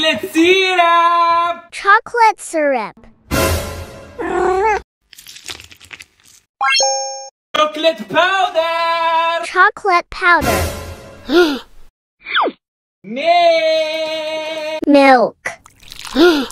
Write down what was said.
Chocolate syrup! Chocolate syrup. Chocolate powder! Chocolate powder. Milk. Milk.